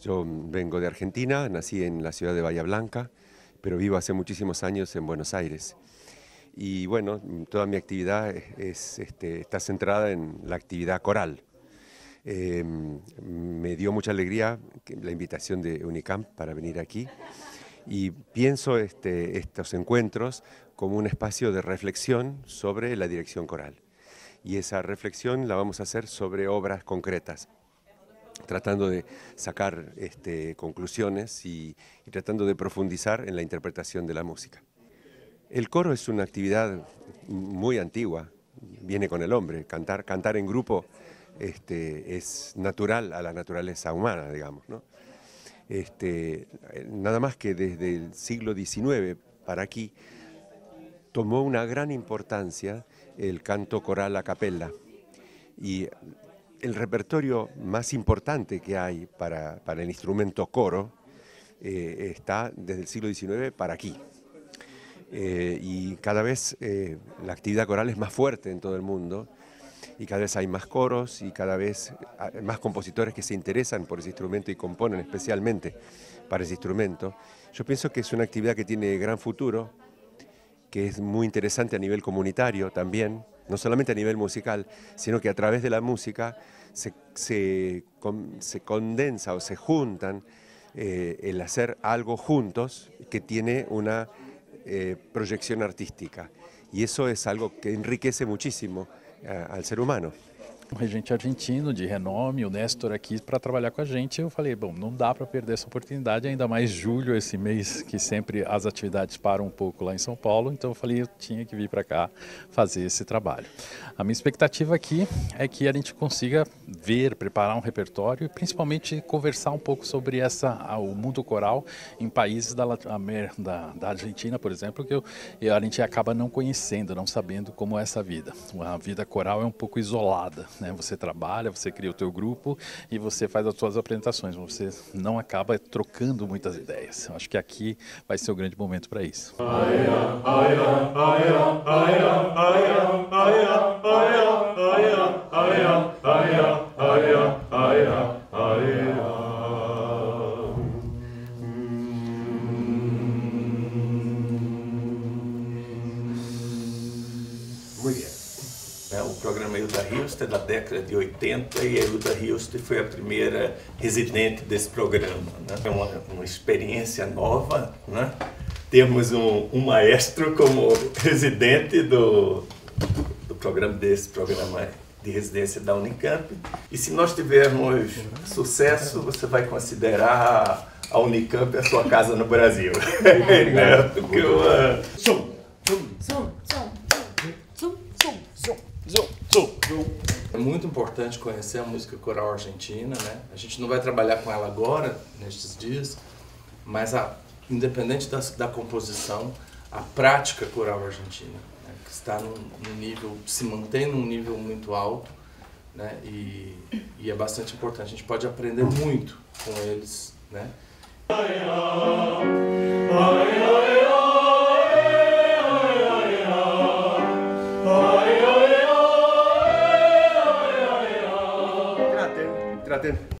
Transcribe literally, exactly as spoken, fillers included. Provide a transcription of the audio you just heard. Yo vengo de Argentina, nací en la ciudad de Bahía Blanca, pero vivo hace muchísimos años en Buenos Aires. Y bueno, toda mi actividad es, este, está centrada en la actividad coral. Eh, me dio mucha alegría la invitación de Unicamp para venir aquí y pienso este, estos encuentros como un espacio de reflexión sobre la dirección coral. Y esa reflexión la vamos a hacer sobre obras concretas, tratando de sacar este, conclusiones y, y tratando de profundizar en la interpretación de la música. El coro es una actividad muy antigua, viene con el hombre, cantar, cantar en grupo este, es natural a la naturaleza humana, digamos, ¿no? Este, nada más que desde el siglo diecinueve para aquí tomó una gran importancia el canto coral a capella y el repertorio más importante que hay para, para el instrumento coro eh, está desde el siglo diecinueve para aquí. Eh, y cada vez eh, la actividad coral es más fuerte en todo el mundo y cada vez hay más coros y cada vez hay más compositores que se interesan por ese instrumento y componen especialmente para ese instrumento. Yo pienso que es una actividad que tiene gran futuro, que es muy interesante a nivel comunitario también, no solamente a nivel musical, sino que a través de la música se, se, se condensa o se juntan eh, el hacer algo juntos que tiene una Eh, proyección artística, y eso es algo que enriquece muchísimo eh, al ser humano. Um regente argentino de renome, o Néstor, aqui para trabalhar com a gente. Eu falei, bom, não dá para perder essa oportunidade, ainda mais julho, esse mês que sempre as atividades param um pouco lá em São Paulo, então eu falei, eu tinha que vir para cá fazer esse trabalho. A minha expectativa aqui é que a gente consiga ver, preparar um repertório e principalmente conversar um pouco sobre essa, o mundo coral em países da, da, da Argentina, por exemplo, que eu, a gente acaba não conhecendo, não sabendo como é essa vida. A vida coral é um pouco isolada. Você trabalha, você cria o teu grupo e você faz as suas apresentações, você não acaba trocando muitas ideias. Eu acho que aqui vai ser o grande momento para isso. O programa Ilda Houston da década de oitenta e a Ilda Houston foi a primeira residente desse programa, né? É uma, uma experiência nova, né? Temos um, um maestro como residente do, do programa desse programa de residência da Unicamp. E se nós tivermos sucesso, você vai considerar a Unicamp a sua casa no Brasil. Né? Porque uma... Som, som, som. É muito importante conhecer a música coral argentina, né? A gente não vai trabalhar com ela agora, nestes dias, mas a, independente da, da composição, a prática coral argentina, né? Que está num, num nível, se mantém num nível muito alto, né? E, e é bastante importante. A gente pode aprender muito com eles, né? Gracias.